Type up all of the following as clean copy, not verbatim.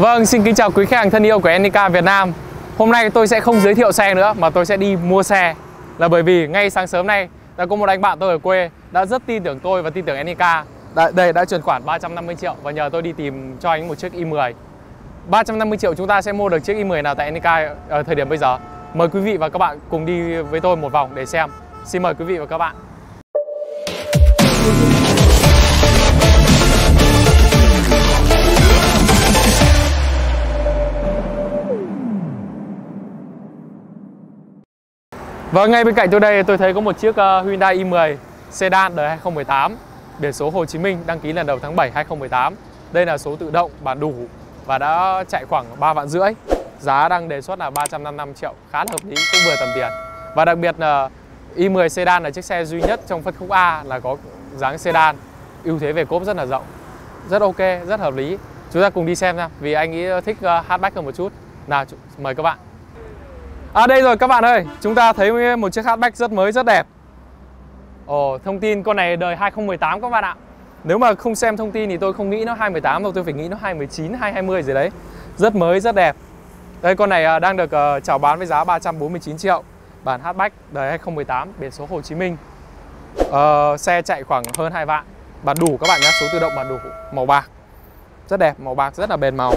Vâng, xin kính chào quý khách hàng thân yêu của Anycar Việt Nam. Hôm nay tôi sẽ không giới thiệu xe nữa mà tôi sẽ đi mua xe. Là bởi vì ngay sáng sớm nay đã có một anh bạn tôi ở quê đã rất tin tưởng tôi và tin tưởng Anycar. Đây đã chuyển khoản 350 triệu và nhờ tôi đi tìm cho anh một chiếc i10. 350 triệu chúng ta sẽ mua được chiếc i10 nào tại Anycar ở thời điểm bây giờ? Mời quý vị và các bạn cùng đi với tôi một vòng để xem. Xin mời quý vị và các bạn. Và ngay bên cạnh tôi đây tôi thấy có một chiếc Hyundai i10 sedan đời 2018, biển số Hồ Chí Minh, đăng ký lần đầu tháng 7 2018. Đây là số tự động bản đủ và đã chạy khoảng 3,5 vạn. Giá đang đề xuất là 355 triệu, khá là hợp lý, cũng vừa tầm tiền. Và đặc biệt là i10 sedan là chiếc xe duy nhất trong phân khúc A là có dáng sedan, ưu thế về cốp rất là rộng. Rất ok, rất hợp lý. Chúng ta cùng đi xem nào, vì anh ấy thích hatchback hơn một chút. Nào, mời các bạn. À đây rồi các bạn ơi, chúng ta thấy một chiếc hatchback rất mới, rất đẹp. Thông tin con này đời 2018 các bạn ạ. Nếu mà không xem thông tin thì tôi không nghĩ nó 2018 đâu, tôi phải nghĩ nó 2019, 2020 gì đấy. Rất mới, rất đẹp. Đây, con này đang được chào bán với giá 349 triệu. Bản hatchback đời 2018, biển số Hồ Chí Minh. Xe chạy khoảng hơn 2 vạn. Bản đủ các bạn nhé, số tự động bản đủ, màu bạc. Rất đẹp, màu bạc rất là bền màu.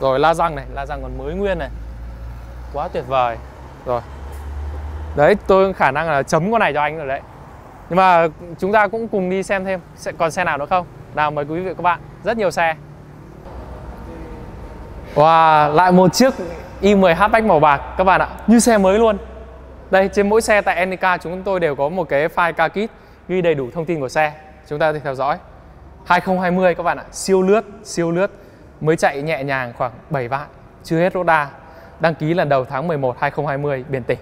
Rồi la răng này, la răng còn mới nguyên này. Quá tuyệt vời. Rồi. Đấy, tôi khả năng là chấm con này cho anh rồi đấy. Nhưng mà chúng ta cũng cùng đi xem thêm sẽ còn xe nào nữa không. Nào, mời quý vị và các bạn. Rất nhiều xe. Wow, lại một chiếc i10 hatchback màu bạc các bạn ạ. Như xe mới luôn. Đây, trên mỗi xe tại Anycar chúng tôi đều có một cái file car kit ghi đầy đủ thông tin của xe. Chúng ta sẽ theo dõi. 2020 các bạn ạ, siêu lướt. Mới chạy nhẹ nhàng khoảng 7 vạn, chưa hết roda. Đăng ký lần đầu tháng 11 2020, biển tỉnh.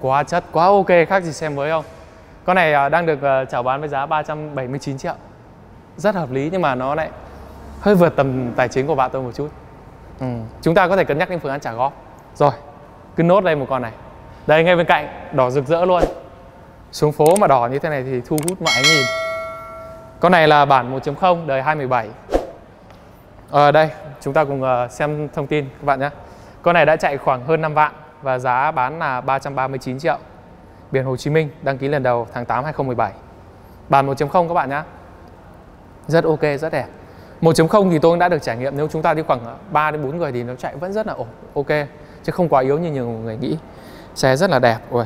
Quá chất, quá ok, khác gì xem mới không? Con này đang được chào bán với giá 379 triệu. Rất hợp lý nhưng mà nó lại hơi vượt tầm tài chính của bạn tôi một chút. Chúng ta có thể cân nhắc đến phương án trả góp. Rồi, cứ nốt đây một con này. Đây, ngay bên cạnh, đỏ rực rỡ luôn. Xuống phố mà đỏ như thế này thì thu hút mọi ánh nhìn. Con này là bản 1.0 đời 2017. Đây, chúng ta cùng xem thông tin các bạn nhé. Con này đã chạy khoảng hơn 5 vạn và giá bán là 339 triệu. Biển Hồ Chí Minh, đăng ký lần đầu tháng 8 2017. Bản 1.0 các bạn nhé. Rất ok, rất đẹp. 1.0 thì tôi cũng đã được trải nghiệm, nếu chúng ta đi khoảng 3 đến 4 người thì nó chạy vẫn rất là ổn, ok, chứ không quá yếu như nhiều người nghĩ. Xe rất là đẹp. Ôi.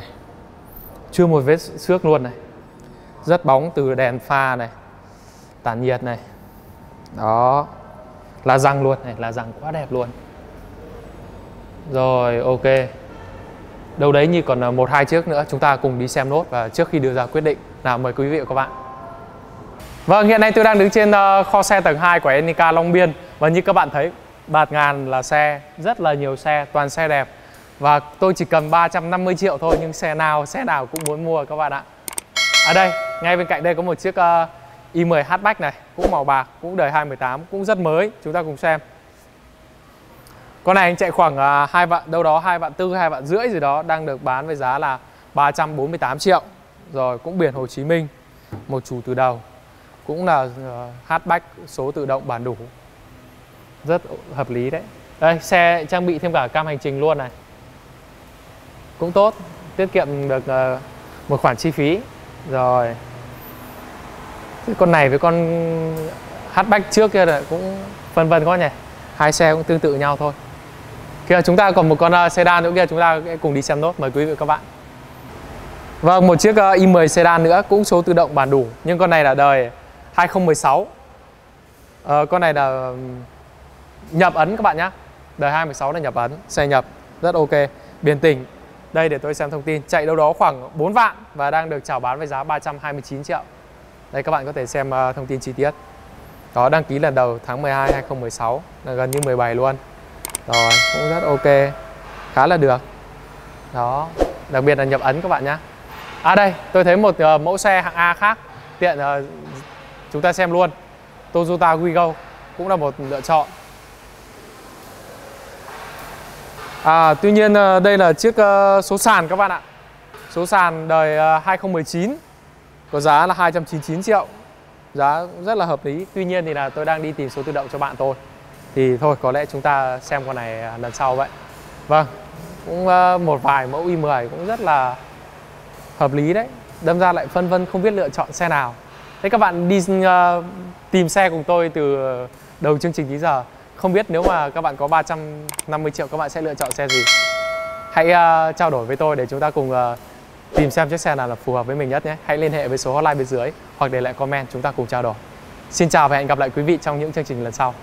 Chưa một vết xước luôn này. Rất bóng từ đèn pha này. Tản nhiệt này. Đó. Là răng luôn này, là răng quá đẹp luôn. Rồi, ok. Đâu đấy như còn 1-2 chiếc nữa, chúng ta cùng đi xem nốt và trước khi đưa ra quyết định. Nào, mời quý vị và các bạn. Vâng, hiện nay tôi đang đứng trên kho xe tầng 2 của Anycar Long Biên. Và như các bạn thấy, bạt ngàn là xe, rất là nhiều xe, toàn xe đẹp. Và tôi chỉ cần 350 triệu thôi, nhưng xe nào cũng muốn mua các bạn ạ. À đây, ngay bên cạnh đây có một chiếc i10 hatchback này, cũng màu bạc, cũng đời 2018, cũng rất mới. Chúng ta cùng xem. Con này anh chạy khoảng 2 vạn, đâu đó 2 vạn tư, 2 vạn rưỡi gì đó, đang được bán với giá là 348 triệu. Rồi, cũng biển Hồ Chí Minh, một chủ từ đầu. Cũng là hatchback, số tự động bản đủ. Rất hợp lý đấy. Đây, xe trang bị thêm cả cam hành trình luôn này. Cũng tốt, tiết kiệm được một khoản chi phí. Rồi. Con này với con hatchback trước kia là cũng phân vân quá nhỉ. Hai xe cũng tương tự nhau thôi. Kia chúng ta còn một con sedan nữa kia, chúng ta cùng đi xem nốt, mời quý vị và các bạn. Vâng, một chiếc i10 sedan nữa, cũng số tự động bản đủ, nhưng con này là đời 2016. Con này là nhập Ấn các bạn nhé. Đời 2016 là nhập Ấn, xe nhập, rất ok. Biển tỉnh, đây để tôi xem thông tin. Chạy đâu đó khoảng 4 vạn và đang được chào bán với giá 329 triệu. Đây các bạn có thể xem thông tin chi tiết. Đó, đăng ký lần đầu tháng 12 2016, là gần như 17 luôn. Rồi, cũng rất ok, khá là được. Đó, đặc biệt là nhập Ấn các bạn nhé. À đây, tôi thấy một mẫu xe hạng A khác, tiện chúng ta xem luôn. Toyota Wigo cũng là một lựa chọn. Tuy nhiên đây là chiếc số sàn các bạn ạ. Số sàn đời 2019, có giá là 299 triệu. Giá rất là hợp lý. Tuy nhiên thì là tôi đang đi tìm số tự động cho bạn tôi, thì thôi có lẽ chúng ta xem con này lần sau vậy. Vâng, cũng một vài mẫu i10 cũng rất là hợp lý đấy, đâm ra lại phân vân không biết lựa chọn xe nào. Thế các bạn đi tìm xe cùng tôi từ đầu chương trình đến giờ, không biết nếu mà các bạn có 350 triệu các bạn sẽ lựa chọn xe gì? Hãy trao đổi với tôi để chúng ta cùng tìm xem chiếc xe nào là phù hợp với mình nhất nhé. Hãy liên hệ với số hotline bên dưới hoặc để lại comment, chúng ta cùng trao đổi. Xin chào và hẹn gặp lại quý vị trong những chương trình lần sau.